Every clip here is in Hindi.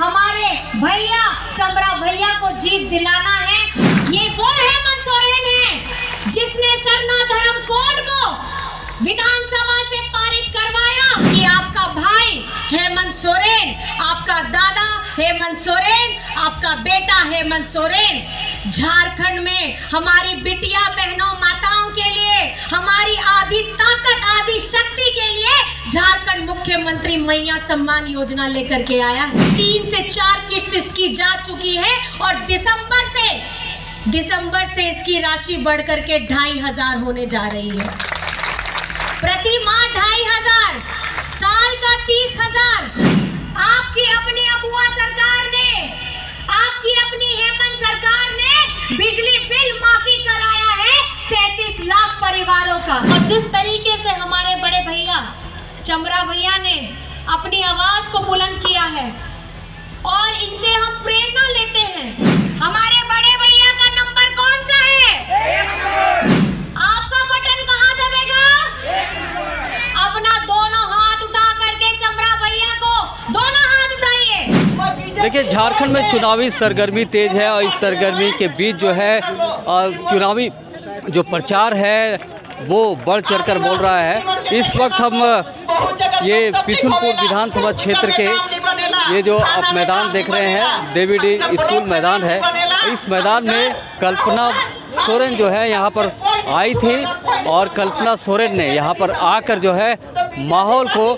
हमारे भैया चमरा भैया को जीत दिलाना है। ये वो हेमंत सोरेन है जिसने सरना धर्म कोड को विधानसभा से पारित करवाया कि आपका भाई हेमंत सोरेन, आपका दादा हेमंत सोरेन, आपका बेटा हेमंत सोरेन झारखंड में हमारी बिटिया बहनों माताओं के लिए, हमारी आधी ताकत आधी शक्ति के लिए झारखंड मुख्यमंत्री मैया सम्मान योजना लेकर के आया है। 3 से 4 किस्त इसकी जा चुकी है और दिसंबर से इसकी राशि बढ़कर के 2500 होने जा रही है। प्रति माह 2500, साल का 30,000। आपकी अपनी अबुआ सरकार ने, आपकी अपनी हेमंत सरकार ने बिजली बिल माफी कराया है 37 लाख परिवारों का। और जिस तरीके से हमारे बड़े भैया चमरा भैया ने अपनी आवाज को बुलंद किया है और इनसे हम प्रेरणा लेते हैं। हमारे बड़े भैया का नंबर कौन सा है? 1 नंबर। आपका बटन कहाँ दबेगा? 1 नंबर। अपना दोनों हाथ उठा करके चमरा भैया को दोनों हाथ उठाइए। देखिए, झारखंड में चुनावी सरगर्मी तेज है और इस सरगर्मी के बीच जो है चुनावी जो प्रचार है वो बढ़ चढ़कर बोल रहा है। इस वक्त हम ये पिछुनपुर विधानसभा क्षेत्र के ये जो आप मैदान देख रहे हैं, देवीडी स्कूल मैदान है। इस मैदान में कल्पना सोरेन जो है यहाँ पर आई थी और कल्पना सोरेन ने यहाँ पर आकर जो है माहौल को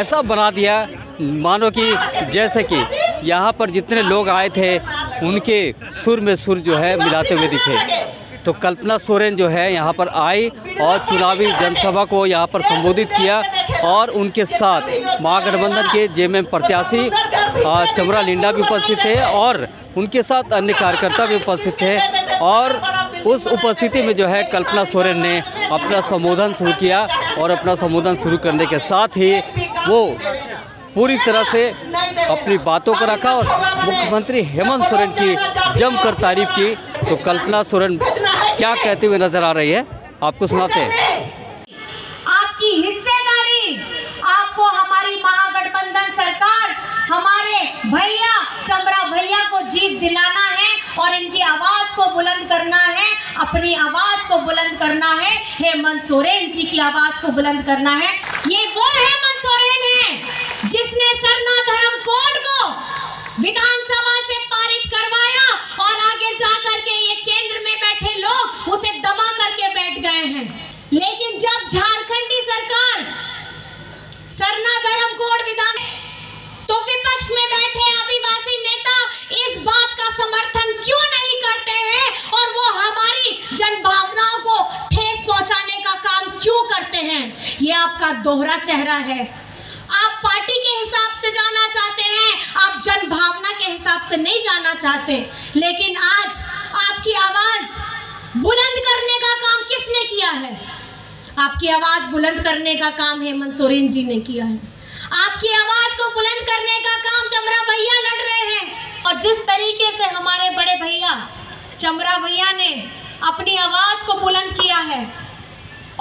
ऐसा बना दिया मानो कि जैसे कि यहाँ पर जितने लोग आए थे उनके सुर में सुर जो है मिलाते हुए दिखे। तो कल्पना सोरेन जो है यहाँ पर आई और चुनावी जनसभा को यहाँ पर संबोधित किया और उनके साथ महागठबंधन के JMM प्रत्याशी चमरा लिंडा भी उपस्थित थे और उनके साथ अन्य कार्यकर्ता भी उपस्थित थे। और उस उपस्थिति में जो है कल्पना सोरेन ने अपना संबोधन शुरू किया और अपना संबोधन शुरू करने के साथ ही वो पूरी तरह से अपनी बातों को रखा और मुख्यमंत्री हेमंत सोरेन की जमकर तारीफ की। तो कल्पना सोरेन क्या कहते हुए नजर आ रही है, आपको सुनाते हैं। आपकी हिस्सेदारी, आपको हमारी महागठबंधन सरकार, हमारे भैया चमरा भैया को जीत दिलाना है और इनकी आवाज को बुलंद करना है, अपनी आवाज को बुलंद करना है, हेमंत सोरेन जी की आवाज को बुलंद करना है। ये वो हेमंत सोरेन है जिसने सरना धर्म कोड को विधानसभा से पारित करवाया और आगे जा करके ये केंद्र में बैठे लोग उसे दबा करके बैठ गए हैं। लेकिन जब झारखंडी सरकार सरना धर्म कोड विधान तो विपक्ष में बैठे आदिवासी नेता इस बात का समर्थन क्यों नहीं करते हैं और वो हमारी जनभावनाओं को ठेस पहुंचाने का काम क्यों करते हैं? ये आपका दोहरा चेहरा है। आप पार्टी के हिसाब से जाना चाहते हैं, आप जनभावना के हिसाब से नहीं जाना चाहते। लेकिन आज आपकी आवाज बुलंद करने का काम किसने किया है? आपकी आवाज बुलंद करने का काम हेमंत सोरेन जी ने किया है। आपकी आवाज को बुलंद करने का काम चमरा भैया लड़ रहे हैं। और जिस तरीके से हमारे बड़े भैया चमरा भैया ने अपनी आवाज को बुलंद किया है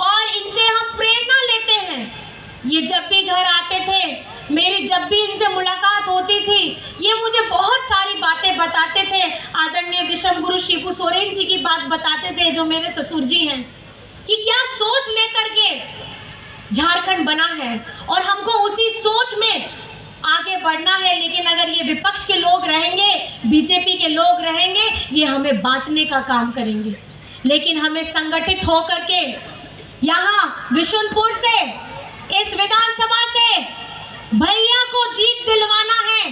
और इनसे हम प्रेरणा लेते हैं। ये जब भी घर आते थे, मेरी जब भी इनसे मुलाकात होती थी, ये मुझे बहुत सारी बातें बताते थे। आदरणीय विशुनपुर गुरु शिबू सोरेन जी की बात बताते थे जो मेरे ससुर जी हैं, कि क्या सोच लेकर के झारखंड बना है और हमको उसी सोच में आगे बढ़ना है। लेकिन अगर ये विपक्ष के लोग रहेंगे, बीजेपी के लोग रहेंगे, ये हमें बांटने का काम करेंगे। लेकिन हमें संगठित होकर के यहाँ विशुनपुर से, इस विधानसभा से भैया को जीत दिलवाना है।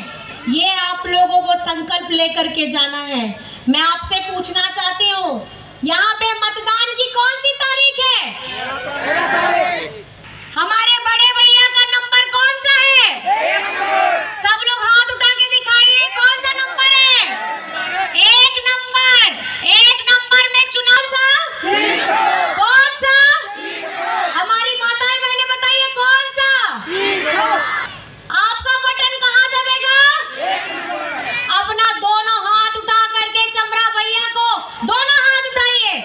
ये आप लोगों को संकल्प लेकर के जाना है। मैं आपसे पूछना चाहती हूँ, यहाँ पे मतदान की कौन सी तारीख है? हमारे बड़े भैया का नंबर कौन सा है? 1 नंबर। सब लोग हाथ उठा के दिखाइए कौन सा नंबर है। 1 नंबर। 1 नंबर में चुनाव सा कौन सा? हमारी माताएं बहनें बताइए कौन सा? आपका बटन कहाँ दबेगा? अपना दोनों हाथ उठा करके चमरा भैया को दोनों हाथ उठाइए।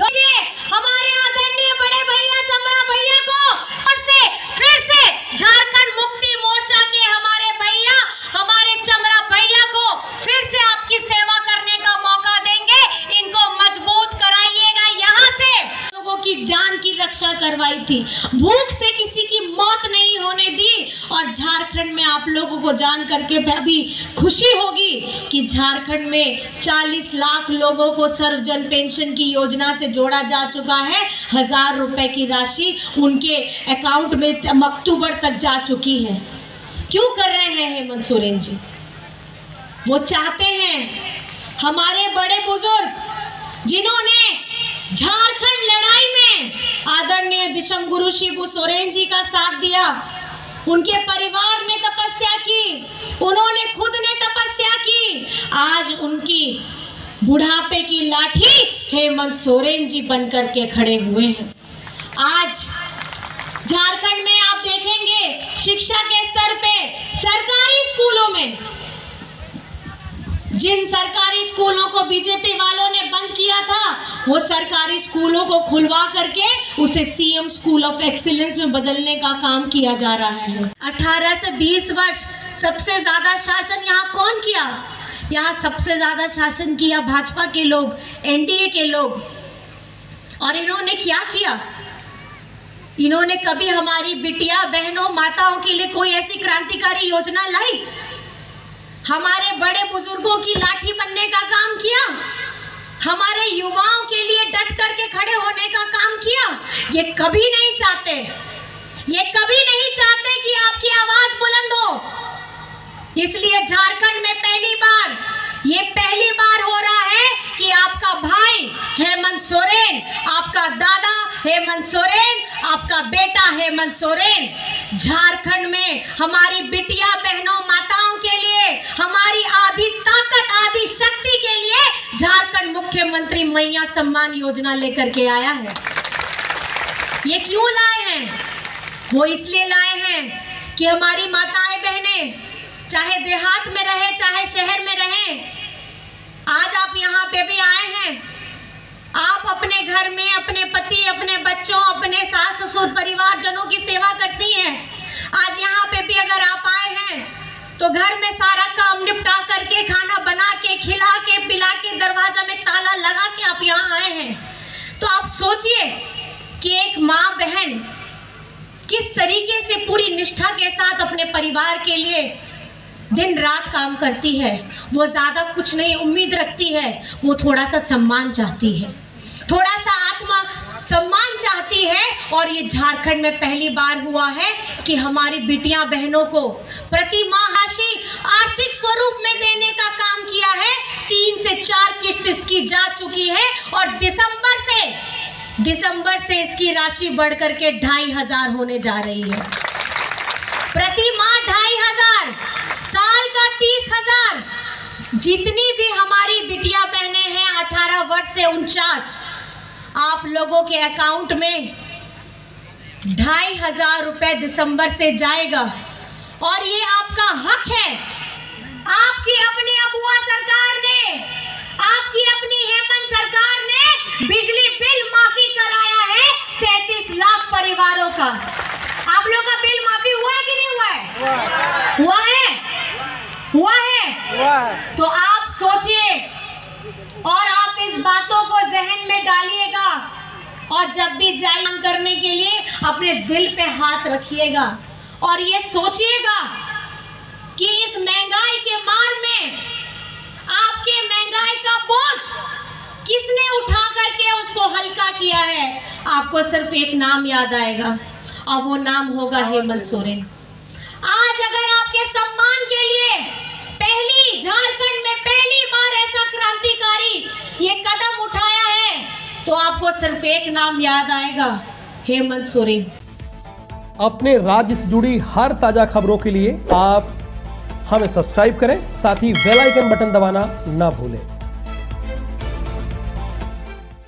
हमारे आदरणीय बड़े भैया चमरा भैया को थी, भूख से किसी की मौत नहीं होने दी। और झारखंड में आप लोगों को जान करके अभी खुशी होगी कि झारखंड में 40 लाख लोगों को सर्वजन पेंशन की योजना से जोड़ा जा चुका है। 1000 रुपए की राशि उनके अकाउंट में अक्टूबर तक जा चुकी है। क्यों कर रहे हैं हेमंत सोरेन जी? वो चाहते हैं हमारे बड़े बुजुर्ग जिन्होंने झारखंड लड़ाई में आदरणीय दिशम गुरु शिबू सोरेन जी का साथ दिया, उनके परिवार ने तपस्या की, उन्होंने खुद ने तपस्या की, आज उनकी बुढ़ापे की लाठी हेमंत सोरेन जी बनकर के खड़े हुए हैं। आज झारखंड में आप देखेंगे शिक्षा के स्तर पे सरकारी स्कूलों में, जिन सरकारी स्कूलों को बीजेपी वालों ने बंद किया था, वो सरकारी स्कूलों को खुलवा करके उसे सीएम स्कूल ऑफ एक्सीलेंस में बदलने का काम किया जा रहा है। 18 से 20 वर्ष सबसे ज्यादा शासन यहाँ कौन किया? यहाँ सबसे ज्यादा शासन किया भाजपा के लोग, एनडीए के लोग। और इन्होंने क्या किया? इन्होंने कभी हमारी बिटिया बहनों माताओं के लिए कोई ऐसी क्रांतिकारी योजना लाई? हमारे बड़े बुजुर्गों की लाठी बनने का काम किया? हमारे युवाओं के लिए डट करके खड़े होने का काम किया? ये कभी नहीं चाहते, ये कभी नहीं चाहते कि आपकी आवाज बुलंद हो। इसलिए झारखंड में ये पहली बार हो रहा है कि आपका भाई हेमंत सोरेन, आपका दादा हेमंत सोरेन, आपका बेटा हेमंत सोरेन झारखंड में हमारी बिटिया बहनों माताओं के लिए, हमारी आधी ताकत आधी शक्ति के लिए झारखंड मुख्यमंत्री मैया सम्मान योजना लेकर के आया है। ये क्यों लाए हैं? वो इसलिए लाए हैं कि हमारी माताएं बहनें चाहे देहात में रहे चाहे शहर में रहे, आज आप यहाँ पे भी आए हैं, आप अपने घर में अपने पति अपने बच्चों अपने सास ससुर परिवार जनों की सेवा करती हैं। आज यहाँ पे भी अगर आप आए हैं तो घर में सारा काम निपटा करके खाना बना के खिला के पिला के दरवाजा में ताला लगा के आप यहाँ आए हैं, तो आप सोचिए कि एक माँ बहन किस तरीके से पूरी निष्ठा के साथ अपने परिवार के लिए दिन रात काम करती है। वो ज़्यादा कुछ नहीं उम्मीद रखती है, वो थोड़ा सा सम्मान चाहती है, थोड़ा सा आत्मा सम्मान चाहती है। और ये झारखंड में पहली बार हुआ है कि हमारी बेटियां बहनों को प्रतिमाहाशी आर्थिक स्वरूप में देने का काम किया है। 3 से 4 किस्त इसकी जा चुकी है और दिसंबर से इसकी राशि बढ़ करके 2500 होने जा रही है। प्रतिमाह 2500, साल का 30,000। जितनी भी हमारी बिटिया बहने हैं 18 वर्ष से 49, आप लोगों के अकाउंट में 2500 रुपए दिसंबर से जाएगा। और ये आपका हक है, आपकी अपनी अबुआ सरकार ने, आपकी अपनी हेमंत सरकार ने बिजली बिल माफी कराया है 37 लाख परिवारों का। आप लोगों का बिल माफी हुआ है कि नहीं हुआ है? हुआ है, हुआ है। तो आप सोचिए और आप इस बातों को जहन में डालिएगा, और जब भी जायन करने के लिए अपने दिल पे हाथ रखिएगा और ये सोचिएगा कि इस महंगाई के मार में आपके महंगाई का बोझ किसने उठा करके उसको हल्का किया है। आपको सिर्फ एक नाम याद आएगा और वो नाम होगा हेमंत सोरेन। आज अगर आपके सम्मान के लिए झारखंड में पहली बार ऐसा क्रांतिकारी ये कदम उठाया है, तो आपको सिर्फ एक नाम याद आएगा, हेमंत सोरेन। अपने राज्य से जुड़ी हर ताजा खबरों के लिए आप हमें सब्सक्राइब करें, साथ ही बेल आइकन बटन दबाना ना भूलें।